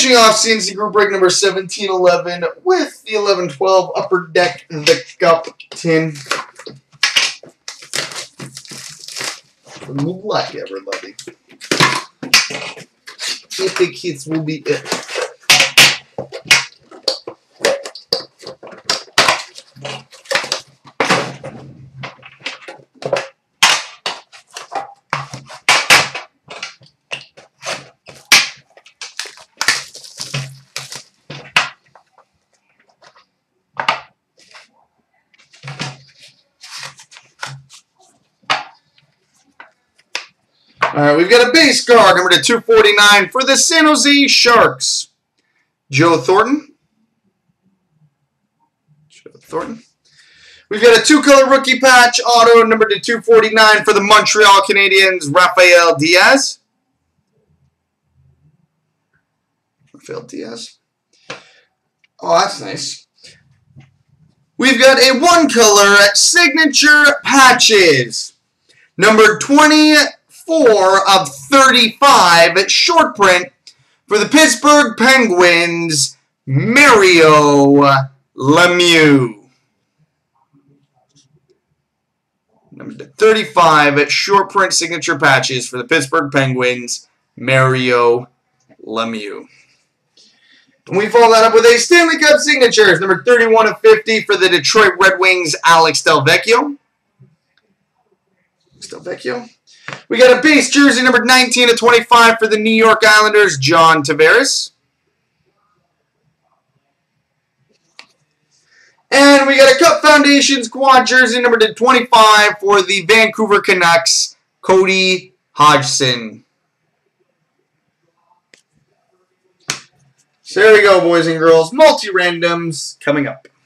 Finishing off CNC group break number 1711 with the 1112 Upper Deck The Cup tin. Like everybody. If the kids will be it. Alright, we've got a base card, number 249 for the San Jose Sharks. Joe Thornton. Joe Thornton. We've got a two-color rookie patch auto, number 249 for the Montreal Canadiens, Rafael Diaz. Rafael Diaz. Oh, that's nice. We've got a one-color signature patches, number 24 of 35 at short print for the Pittsburgh Penguins, Mario Lemieux. Number 35 at short print signature patches for the Pittsburgh Penguins, Mario Lemieux. And we follow that up with a Stanley Cup signatures, number 31 of 50 for the Detroit Red Wings, Alex Delvecchio. We got a base jersey number 19 of 25 for the New York Islanders, John Tavares. And we got a Cup Foundations quad jersey number 25 for the Vancouver Canucks, Cody Hodgson. So there we go, boys and girls. Multi-randoms coming up.